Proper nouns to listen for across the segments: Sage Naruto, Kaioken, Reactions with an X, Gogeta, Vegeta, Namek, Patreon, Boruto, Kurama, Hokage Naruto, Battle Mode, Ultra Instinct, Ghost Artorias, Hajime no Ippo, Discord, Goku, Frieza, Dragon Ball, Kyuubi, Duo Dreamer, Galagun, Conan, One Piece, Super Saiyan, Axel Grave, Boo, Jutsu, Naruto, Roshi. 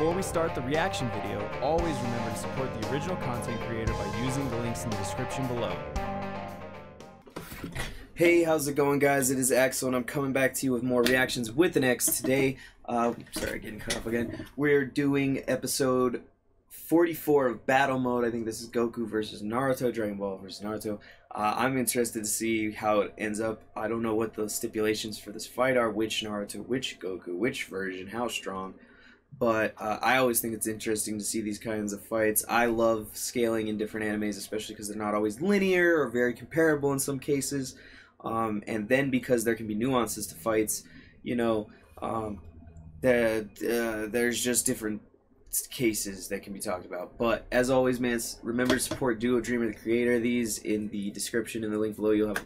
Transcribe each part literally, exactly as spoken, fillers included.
Before we start the reaction video, always remember to support the original content creator by using the links in the description below. Hey, how's it going, guys? It is Axel, and I'm coming back to you with more Reactions with an X today. Uh, sorry, getting cut off again. We're doing episode forty-four of Battle Mode. I think this is Goku versus Naruto, Dragon Ball versus Naruto. Uh, I'm interested to see how it ends up. I don't know what the stipulations for this fight are, which Naruto, which Goku, which version, how strong. But uh, I always think it's interesting to see these kinds of fights. I love scaling in different animes, especially because they're not always linear or very comparable in some cases. Um, and then because there can be nuances to fights, you know, um, that uh, there's just different cases that can be talked about. But as always, man, remember to support Duo Dreamer, the creator of these. In the description and the link below, you'll have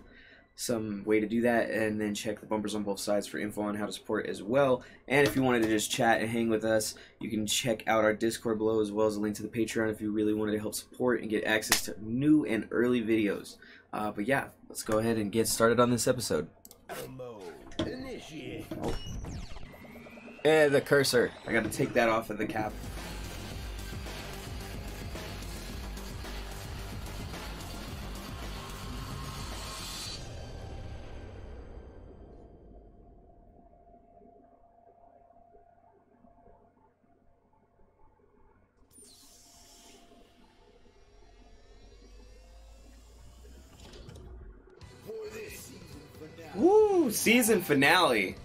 some way to do that, and then check the bumpers on both sides for info on how to support as well. And if you wanted to just chat and hang with us, you can check out our Discord below, as well as a link to the Patreon if you really wanted to help support and get access to new and early videos. Uh, but yeah, let's go ahead and get started on this episode. Oh. Eh, the cursor. I gotta take that off of the cap. Woo! Season finale.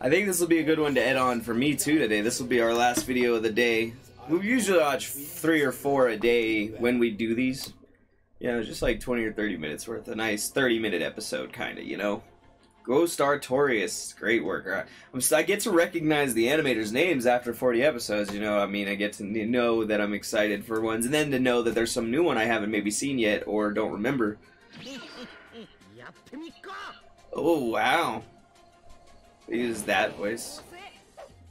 I think this will be a good one to end on for me too today. This will be our last video of the day. We usually watch three or four a day when we do these. Yeah, it's just like twenty or thirty minutes worth. A nice thirty minute episode, kind of, you know? Ghost Artorias, great worker. I get to recognize the animators' names after forty episodes, you know? I mean, I get to know that I'm excited for ones, and then to know that there's some new one I haven't maybe seen yet or don't remember. Oh, wow. They use that voice.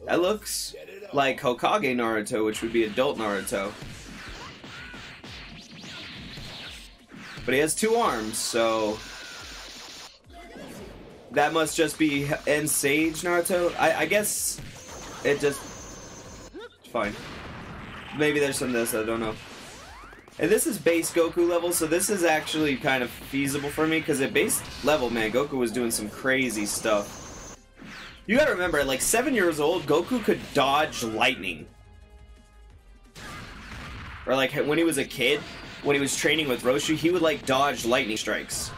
That looks like Hokage Naruto, which would be adult Naruto. But he has two arms, so... that must just be... and Sage Naruto? I, I guess... it just... it's fine. Maybe there's some of this, I don't know. And this is base Goku level, so this is actually kind of feasible for me, because at base level, man, Goku was doing some crazy stuff. You gotta remember, at like seven years old, Goku could dodge lightning. Or like when he was a kid, when he was training with Roshi, he would like dodge lightning strikes.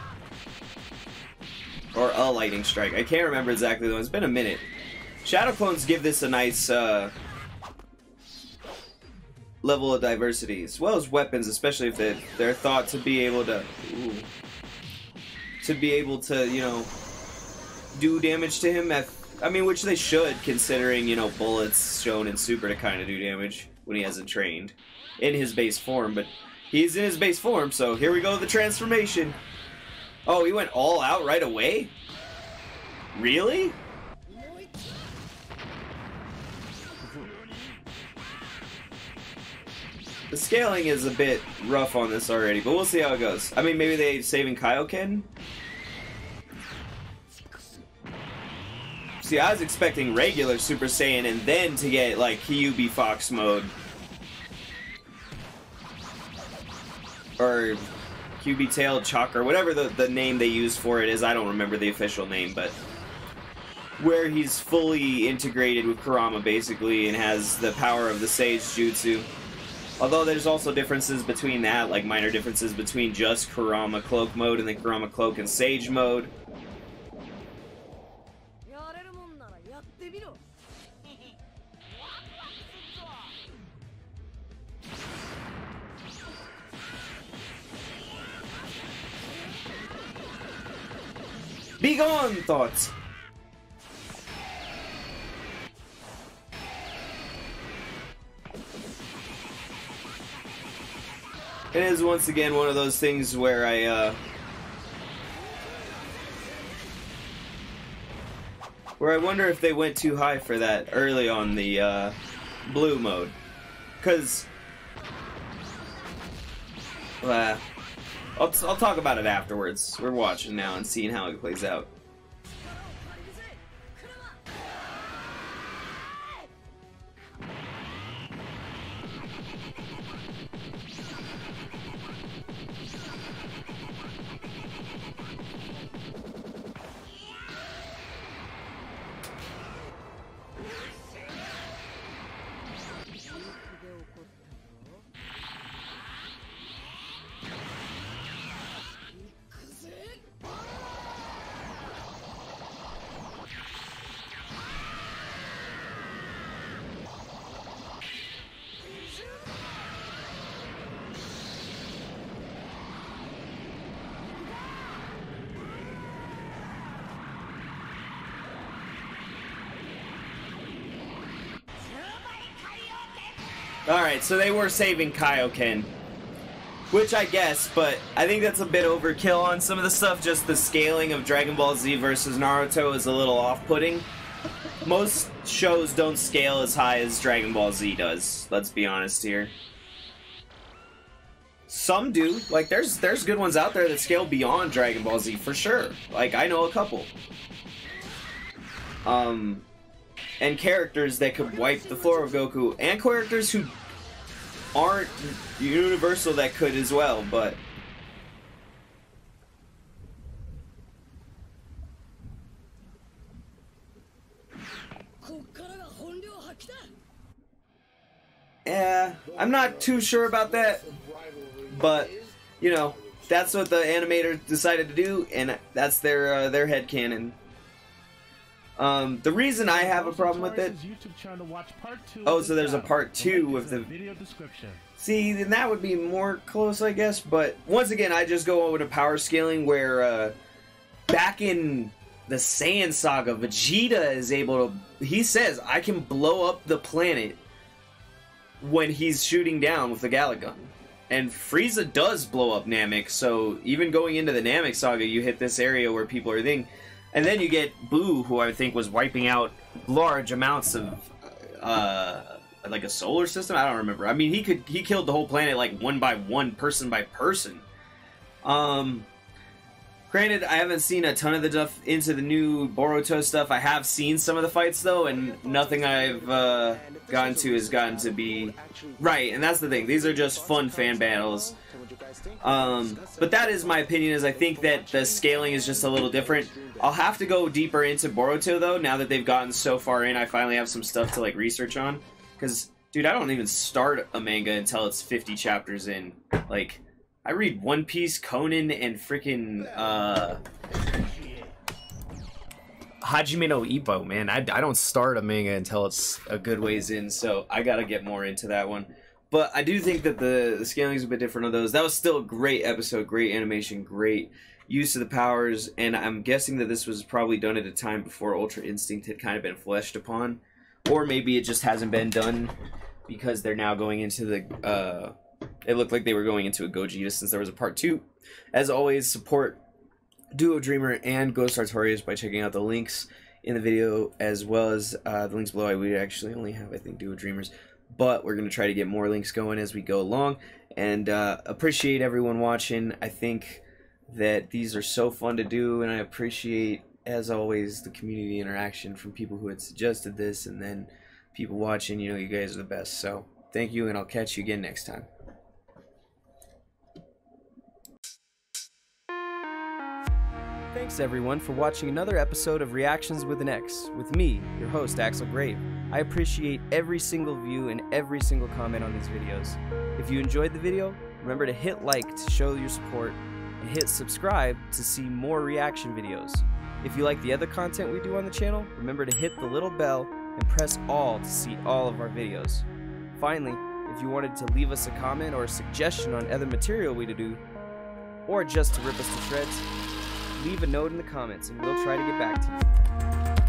Or a lightning strike. I can't remember exactly though. It's been a minute. Shadow clones give this a nice uh, level of diversity, as well as weapons, especially if they're, they're thought to be able to, ooh, to be able to, you know, do damage to him at. I mean, which they should, considering, you know, bullets shown in Super to kind of do damage when he hasn't trained in his base form, but he's in his base form, so here we go, the transformation. Oh, he went all out right away? Really? The scaling is a bit rough on this already, but we'll see how it goes. I mean, maybe they're saving Kaioken? See, I was expecting regular Super Saiyan and then to get, like, Kyuubi Fox mode. Or Kyuubi Tail Chalk, or whatever the, the name they use for it is. I don't remember the official name, but... where he's fully integrated with Kurama, basically, and has the power of the Sage Jutsu. Although there's also differences between that, like minor differences between just Kurama Cloak mode and then Kurama Cloak and Sage mode. Be gone, thoughts! It is once again one of those things where I, uh... where I wonder if they went too high for that early on the, uh, blue mode. Cause... well... Uh, I'll, I'll talk about it afterwards. We're watching now and seeing how it plays out. Alright, so they were saving Kaioken. Which I guess, but I think that's a bit overkill on some of the stuff. Just the scaling of Dragon Ball Z versus Naruto is a little off-putting. Most shows don't scale as high as Dragon Ball Z does. Let's be honest here. Some do. Like, there's there's good ones out there that scale beyond Dragon Ball Z, for sure. Like, I know a couple. Um, and characters that could wipe the floor of Goku. And characters who aren't universal that could as well, but... Yeah, I'm not too sure about that, but, you know, that's what the animator decided to do, and that's their uh, their headcanon. Um, the reason I have a problem with it... Oh, so there's a part two with the... See, then that would be more close, I guess, but once again, I just go over to power scaling where, uh, back in the Saiyan Saga, Vegeta is able to... He says, I can blow up the planet when he's shooting down with the Galagun. And Frieza does blow up Namek, so even going into the Namek Saga, you hit this area where people are thinking. And then you get Boo, who I think was wiping out large amounts of, uh, like a solar system? I don't remember. I mean, he could he killed the whole planet, like, one by one, person by person. Um, granted, I haven't seen a ton of the stuff into the new Boruto stuff. I have seen some of the fights, though, and nothing I've, uh, gotten to has gotten to be... Right, and that's the thing. These are just fun fan battles. Um, but that is my opinion, is I think that the scaling is just a little different. I'll have to go deeper into Boruto, though, now that they've gotten so far in. I finally have some stuff to, like, research on. Because, dude, I don't even start a manga until it's fifty chapters in. Like, I read One Piece, Conan, and freaking, uh... Hajime no Ippo, man. I, I don't start a manga until it's a good ways in, so I gotta get more into that one. But I do think that the, the scaling is a bit different on those. That was still a great episode, great animation, great use of the powers, and I'm guessing that this was probably done at a time before Ultra Instinct had kind of been fleshed upon. Or maybe it just hasn't been done because they're now going into the... Uh, it looked like they were going into a Gogeta since there was a part two. As always, support Duo Dreamer and Ghost Artorias by checking out the links in the video, as well as uh, the links below. I would actually only have, I think, Duo Dreamers. But we're going to try to get more links going as we go along. And uh, appreciate everyone watching. I think that these are so fun to do. And I appreciate, as always, the community interaction from people who had suggested this. And then people watching. You know, you guys are the best. So thank you, and I'll catch you again next time. Thanks, everyone, for watching another episode of Reactions with an X with me, your host, Axel Grave. I appreciate every single view and every single comment on these videos. If you enjoyed the video, remember to hit like to show your support and hit subscribe to see more reaction videos. If you like the other content we do on the channel, remember to hit the little bell and press all to see all of our videos. Finally, if you wanted to leave us a comment or a suggestion on other material we to do, or just to rip us to shreds, leave a note in the comments and we'll try to get back to you.